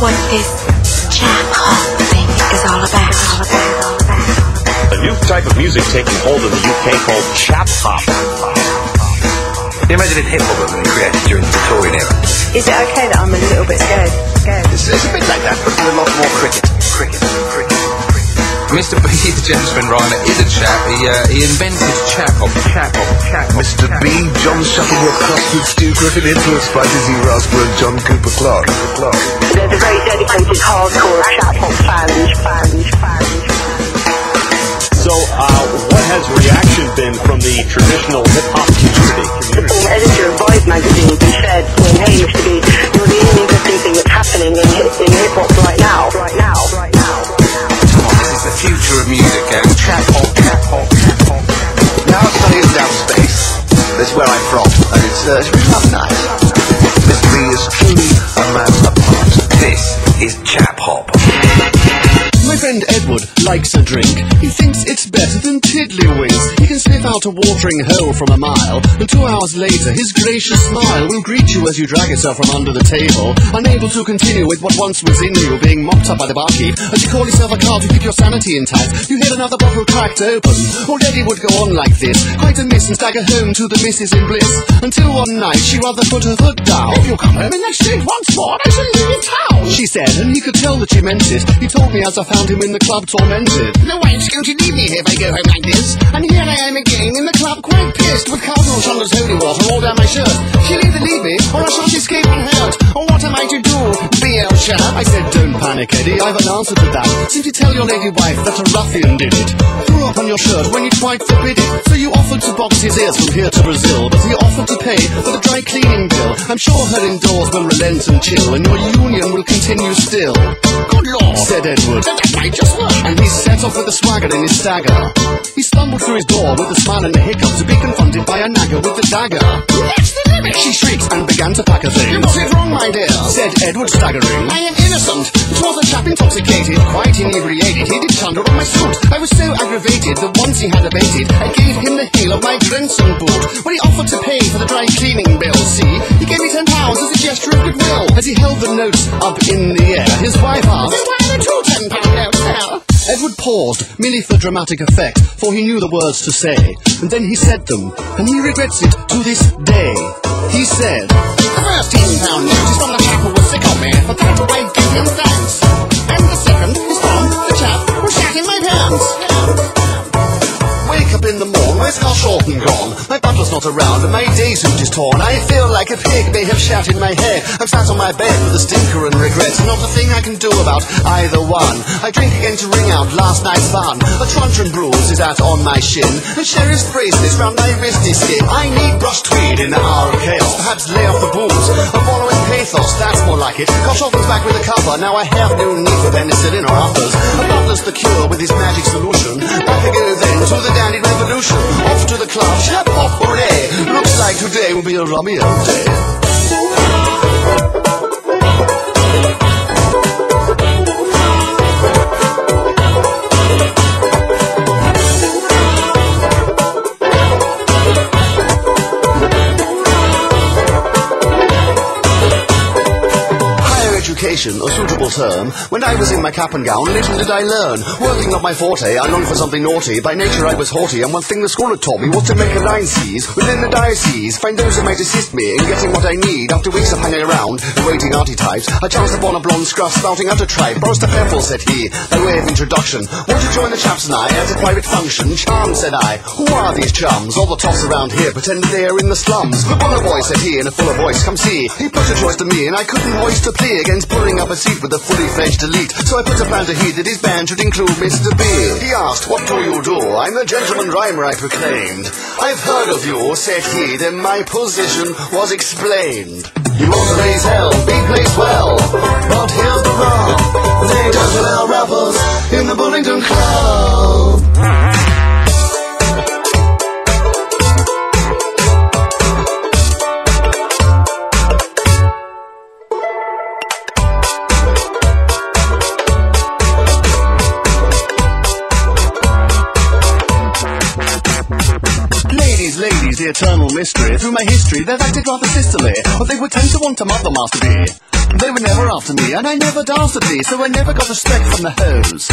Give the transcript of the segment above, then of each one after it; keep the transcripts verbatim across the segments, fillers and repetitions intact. what this jam hop thing is all about. All about, all about. A new type of music taking hold in the U K called chap hop. Can you imagine if hip hop had been created during the Victorian era? Is it okay that I'm a little bit scared? Scared. It's, it's a bit like that, but with a lot more cricket. Cricket, cricket, cricket. Mister B The Gentleman Rhymer is a chap. He uh, he invented chap hop, chap hop, chap hop. Mister B, John Shufflepuff, Crosford, Stu Griffin, influenced by Dizzy Rasbro and John Cooper Clarke. They're the very dedicated hardcore chap hop fans, fans, fans. So, uh, what has reaction been from the traditional hip hop community? The former editor of Vibe magazine said, well, "Hey, Mister B, you're the only interesting thing that's happening in in hip hop right now, right now, right now." The future of music, and chap hop, chap hop, chap hop. Now I'm studying down space. That's where I'm from, and it's uh, it's really not nice. Mister B is truly a man apart. This is chap hop. My friend Edward likes a drink. He thinks it's better than tiddlywinks. He can sniff out a watering hole from a mile, and two hours later his gracious smile will greet you as you drag yourself from under the table, unable to continue with what once was in you, being mopped up by the barkeep as you call yourself a card to keep your sanity intact. You hear another bottle cracked open. Already would go on like this, quite a miss, and stagger home to the missus in bliss, until one night she rather put her foot down. If you come home in next day once more, I shall leave town, she said, and he could tell that she meant it. He told me as I found him in the club tormented. No wife's going to leave me if I go home like this. And here I am again in the club quite pissed, with cardinal Shonda's holy water all down my shirt. She'll either leave me or I shan't escape unhurt. Or what am I to do? B L chap? I said, don't panic, Eddie, I've an answer to that. Simply tell your lady wife that a ruffian did it. Threw up on your shirt when you tried to bid it. So you offered to box his ears from here to Brazil, but he offered to pay for the dry cleaning bill. I'm sure her indoors will relent and chill, and your union will continue still. Good lord, said Edward. I just look. And he set off with a swagger in his stagger. He stumbled through his door with a smile and a hiccup, to be confronted by a nagger with a dagger. That's the limit, she shrieked, and began to pack her things. What is wrong, my dear? Said Edward, staggering. I am innocent. 'Twas a chap intoxicated, quite inebriated. He did thunder on my suit. I was so aggravated that once he had abated, I gave him the heel of my Grimson boot. When he offered to pay for the dry cleaning bill, see, he gave me ten pounds as a gesture of goodwill. As he held the notes up in the air, his wife asked, why are there two ten pounds? Edward paused, merely for dramatic effect, for he knew the words to say, and then he said them, and he regrets it to this day. He said, the first ten pound note is from the chap who was sick on me, for that I give him thanks. And the second is from the chap who shat in my pants. Wake up in the morn, my scarf's short and gone, my butler's not around and my day suit is torn. I feel like a pig may have shat in my head. I'm sat on my bed with a stinker and regrets, not a thing I can do about either one. I drink again to ring out last night's fun. A truncheon bruise is out on my shin, a sheriff's bracelet round my wristy skin. I need brush tweed in the hour of chaos, perhaps lay off the booze, a wallow in pathos, that's more like it. Got Shuffle's back with a cover, now I have no need for penicillin or others. A butler's the cure with his magic solution. Back again then to the dandy revolution, off to the club, chap hop, hooray. Looks like today will be a rummy old day. Higher education, a suitable term. When I was in my cap and gown, little did I learn. Working not my forte, I longed for something naughty. By nature I was haughty, and one thing the school had taught me was to make a line seize within the diocese, find those who might assist me in getting what I need. After weeks of hanging around, waiting arty types, I chanced upon a blonde scruff spouting out a tribe. Boris the Pebble, said he, by way of introduction, want to join the chaps and I at a private function? Charmed, said I. Who are these chums? All the toss around here pretend they are in the slums. Look on the boy, said he in a fuller voice, come see. He put a choice to me, and I couldn't hoist a plea against pulling up a seat with a fully fledged elite. So I put a plan to heed that his band should include Mister B. He asked, what do you do? I'm the gentleman rhymer, I proclaimed. I've heard of you, said he, then my position was explained. You ought to raise hell, B plays well, but here's the rub, they don't allow rappers in the Bullingdon Club. Ladies, the eternal mystery. Through my history, they've acted rather sisterly, but they would tend to want a mother, Master B. They were never after me, and I never danced at thee, so I never got respect from the hoes.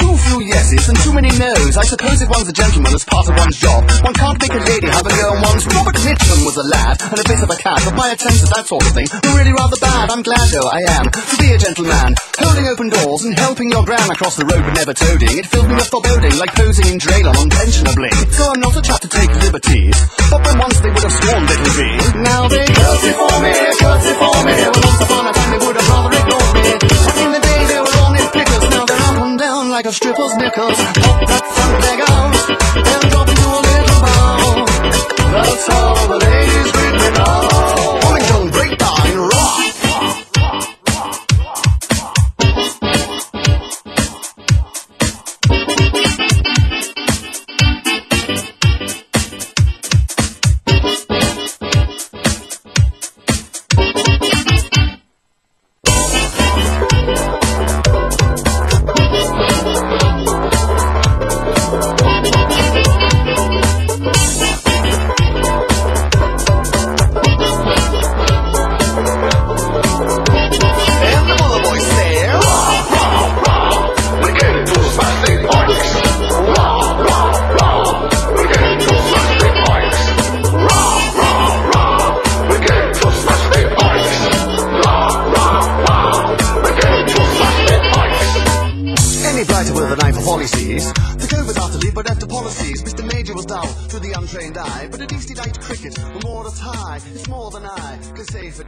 Too few yeses and too many noes. I suppose if one's a gentleman, it's part of one's job. One can't make a lady have a go on one's. Robert Mitchum was a lad, and a bit of a cat, but my attempts at that sort of thing were really rather bad. I'm glad, though, I am, to be a gentleman. Holding open doors and helping your gran across the road, but never toading. It filled me with foreboding, like posing in Draylon unpensionably. So I'm not a chap to take liberties, but when once they would have sworn little be. Now they curtsy for me, curtsy for me. Well, once upon a time they would have rather ignored me. Back in the day they were on his pickers, now they're up and down like a stripper's knickers. Pop that front leg out, then drop into a little bow. That's how the ladies greet me now. Bullingdon breakdown, rock.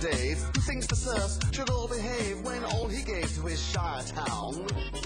Dave, who thinks the serfs should all behave when all he gave to his shire town